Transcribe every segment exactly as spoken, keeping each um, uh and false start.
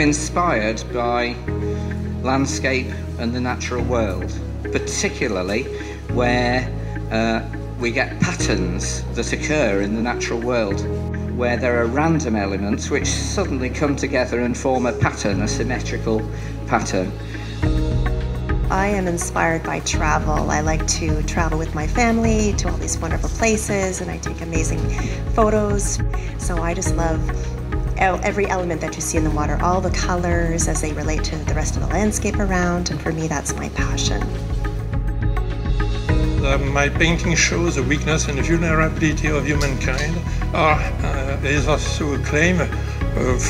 am inspired by landscape and the natural world, particularly where uh, we get patterns that occur in the natural world, where there are random elements which suddenly come together and form a pattern, a symmetrical pattern. I am inspired by travel. I like to travel with my family to all these wonderful places, and I take amazing photos. So I just love every element that you see in the water, all the colors as they relate to the rest of the landscape around, and for me that's my passion. Uh, my painting shows the weakness and vulnerability of humankind, or uh, is also a claim uh,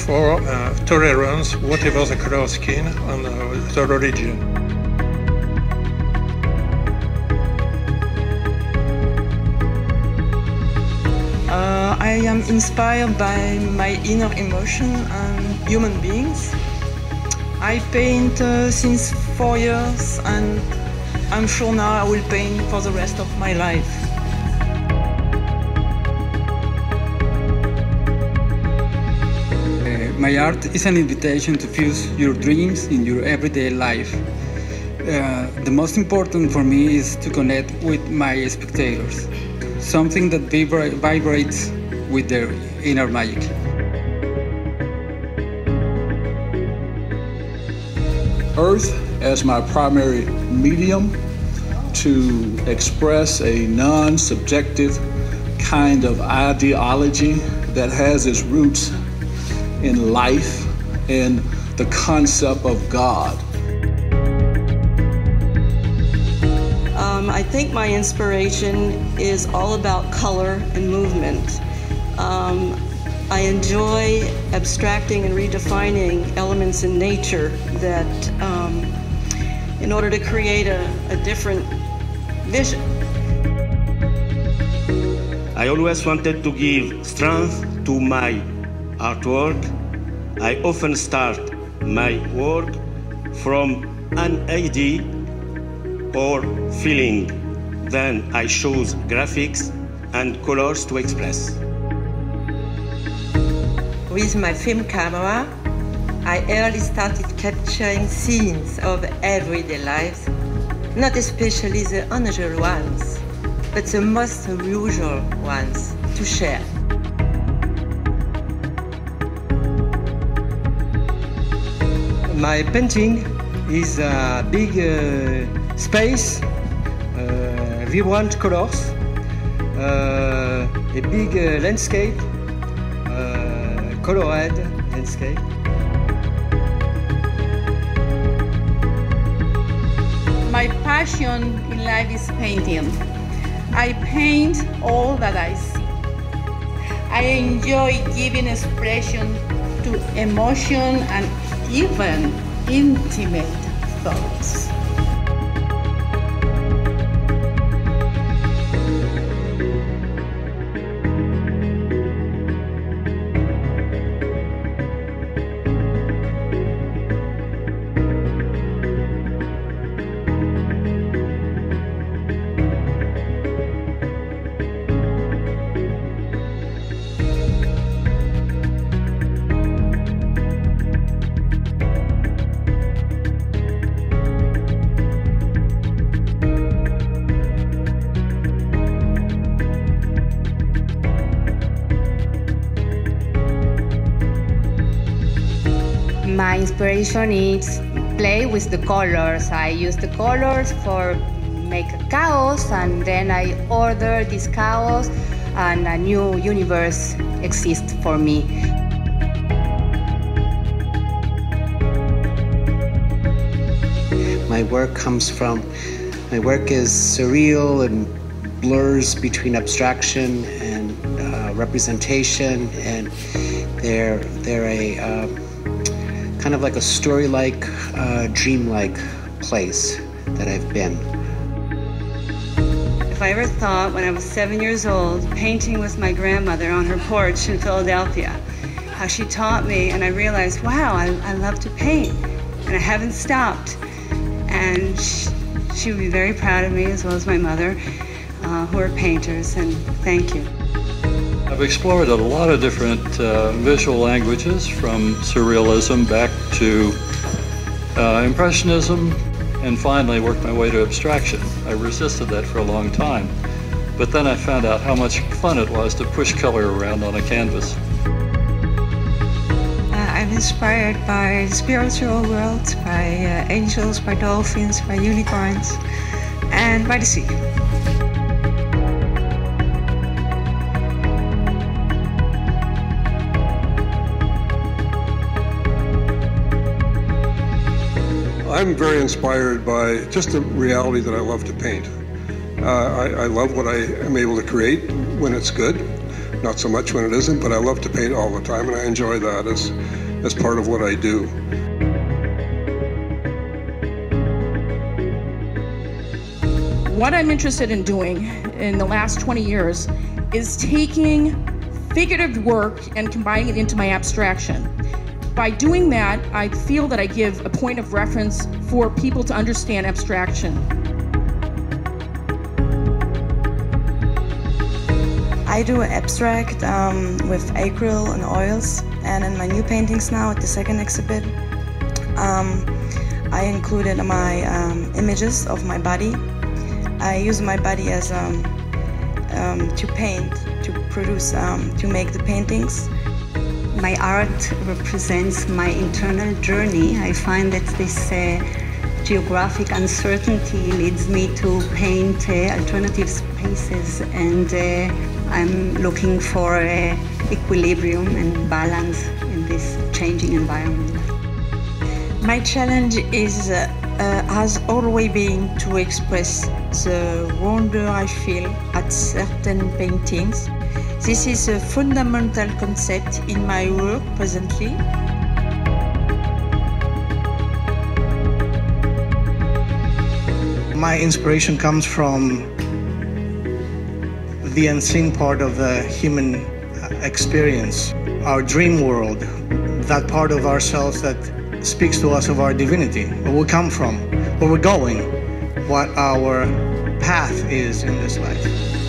for uh, tolerance, whatever the color of skin and uh, the religion. Uh, I am inspired by my inner emotion and human beings. I paint uh, since four years and I'm sure now I will paint for the rest of my life. Uh, my art is an invitation to fuse your dreams in your everyday life. Uh, the most important for me is to connect with my spectators. Something that vibra vibrates with their inner magic. Earth as my primary medium to express a non-subjective kind of ideology that has its roots in life and the concept of God. I think my inspiration is all about color and movement. Um, I enjoy abstracting and redefining elements in nature that, um, in order to create a, a different vision. I always wanted to give strength to my artwork. I often start my work from an idea or feeling, then I choose graphics and colors to express. With my film camera, I early started capturing scenes of everyday lives, not especially the unusual ones, but the most unusual ones to share. My painting is a big uh, space, uh, vibrant colors, uh, a big uh, landscape, uh, colored landscape. My passion in life is painting. I paint all that I see. I enjoy giving expression to emotion and even intimate thoughts. My inspiration is play with the colors. I use the colors for make a chaos, and then I order this chaos and a new universe exists for me. My work comes from, my work is surreal and blurs between abstraction and uh, representation, and they're, they're a, um, kind of like a story-like, uh, dream-like place that I've been. If I ever thought when I was seven years old, painting with my grandmother on her porch in Philadelphia, how she taught me, and I realized, wow, I, I love to paint, and I haven't stopped. And she, she would be very proud of me, as well as my mother, uh, who are painters, and thank you. I've explored a lot of different uh, visual languages, from surrealism back to uh, Impressionism, and finally worked my way to abstraction. I resisted that for a long time, but then I found out how much fun it was to push color around on a canvas. I'm inspired by the spiritual world, by uh, angels, by dolphins, by unicorns, and by the sea. I'm very inspired by just the reality that I love to paint. Uh, I, I love what I am able to create when it's good, not so much when it isn't, but I love to paint all the time, and I enjoy that as That's part of what I do. What I'm interested in doing in the last twenty years is taking figurative work and combining it into my abstraction. By doing that, I feel that I give a point of reference for people to understand abstraction. I do abstract um, with acryl and oils, and in my new paintings now at the second exhibit um, I included my um, images of my body. I use my body as um, um, to paint, to produce, um, to make the paintings. My art represents my internal journey. I find that this uh, geographic uncertainty leads me to paint uh, alternative spaces, and uh, I'm looking for uh, equilibrium and balance in this changing environment. My challenge is, uh, uh, has always been to express the wonder I feel at certain paintings. This is a fundamental concept in my work presently. My inspiration comes from the unseen part of the human experience, our dream world, that part of ourselves that speaks to us of our divinity, where we come from, where we're going, what our path is in this life.